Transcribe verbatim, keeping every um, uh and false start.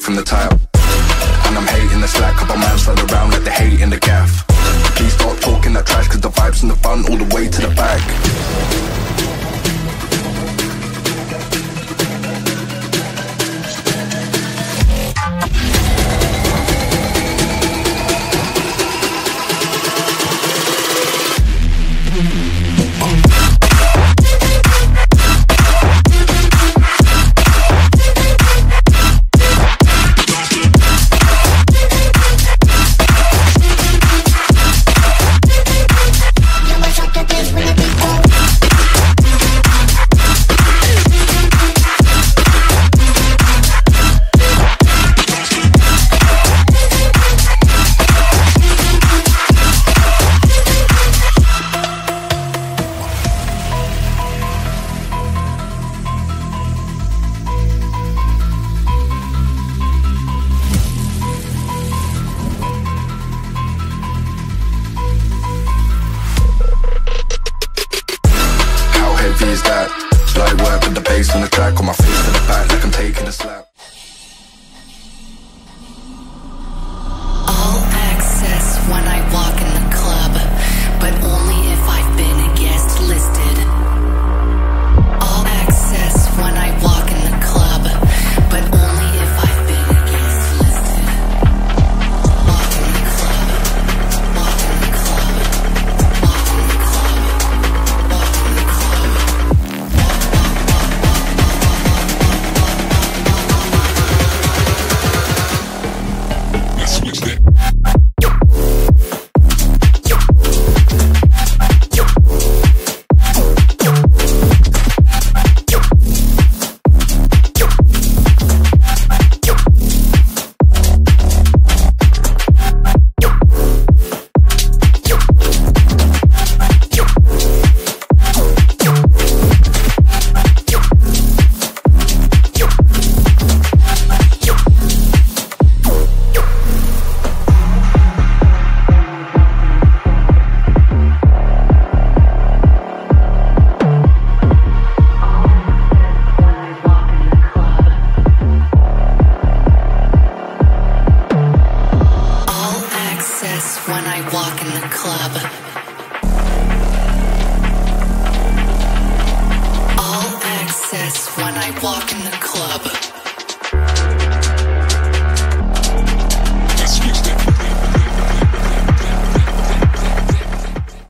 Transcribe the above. From the tile, and I'm hating the slack. Couple man slide around like they hate in the gaff. Please stop talking that trash, cause the vibes in the front all the way to the back. On the track, on my face to the back, like I'm taking a slap. All access when I walk in the club, but only if I've been a guest listed. All access when I walk in the club, but only if I've been a guest listed. Walk in the club, walk in the club, walk in the club, walk in the club. When I walk in the club, all access when I walk in the club.